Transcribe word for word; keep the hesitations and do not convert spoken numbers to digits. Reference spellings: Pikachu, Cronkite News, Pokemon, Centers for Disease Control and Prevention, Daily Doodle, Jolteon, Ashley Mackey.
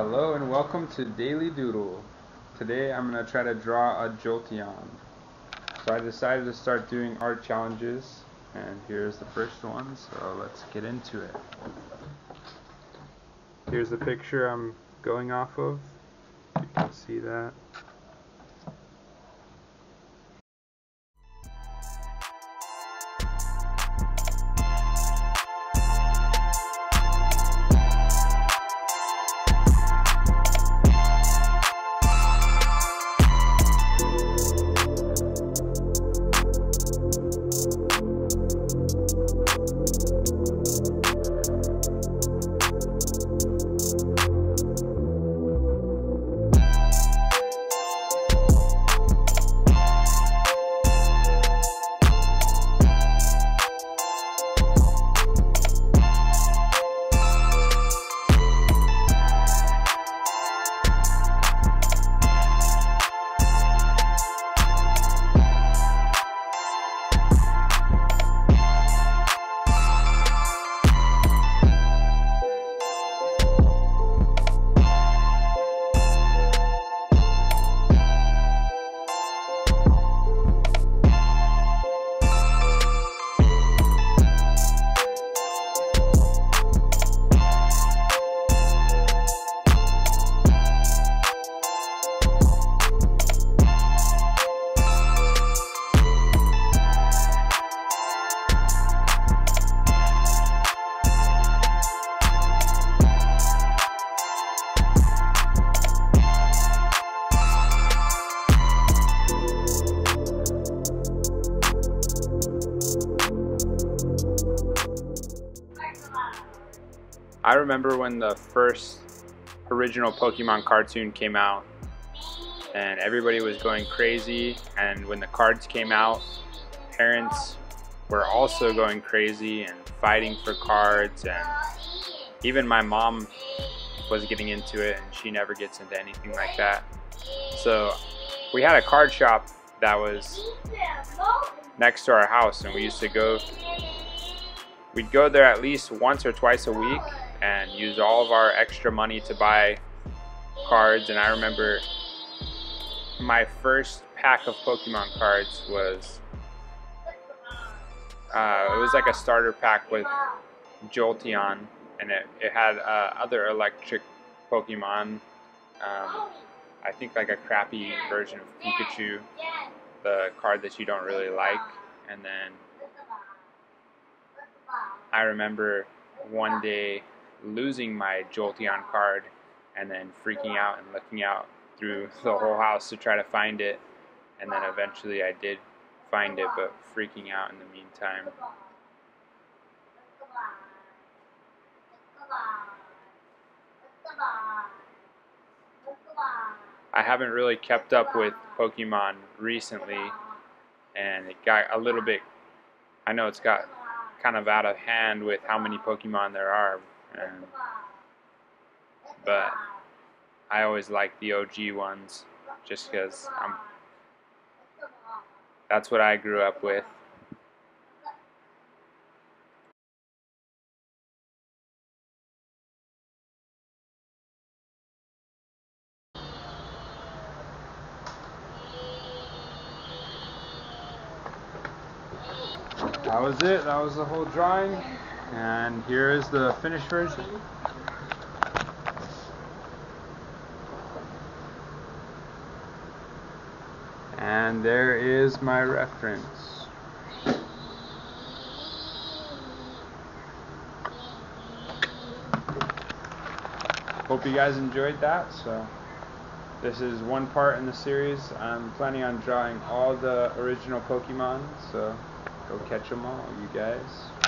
Hello and welcome to Daily Doodle. Today I'm going to try to draw a Jolteon. So I decided to start doing art challenges, and here's the first one, so let's get into it. Here's the picture I'm going off of. You can see that. I remember when the first original Pokemon cartoon came out and everybody was going crazy, and when the cards came out, parents were also going crazy and fighting for cards, and even my mom was getting into it, and she never gets into anything like that. So we had a card shop that was next to our house, and we used to go, we'd go there at least once or twice a week and use all of our extra money to buy cards. And I remember my first pack of Pokemon cards was, uh, it was like a starter pack with Jolteon, and it, it had uh, other electric Pokemon. Um, I think like a crappy version of Pikachu, the card that you don't really like. And then I remember one day losing my Jolteon card and then freaking out and looking out through the whole house to try to find it, and then eventually I did find it, but freaking out in the meantime. I haven't really kept up with Pokemon recently, and it got a little bit, I know it's got kind of out of hand with how many Pokemon there are, and, but I always like the O G ones just because I'm that's what I grew up with. That was it, that was the whole drawing, and here is the finished version. And there is my reference. Hope you guys enjoyed that. So this is one part in the series. I'm planning on drawing all the original Pokemon, so go catch them all, you guys.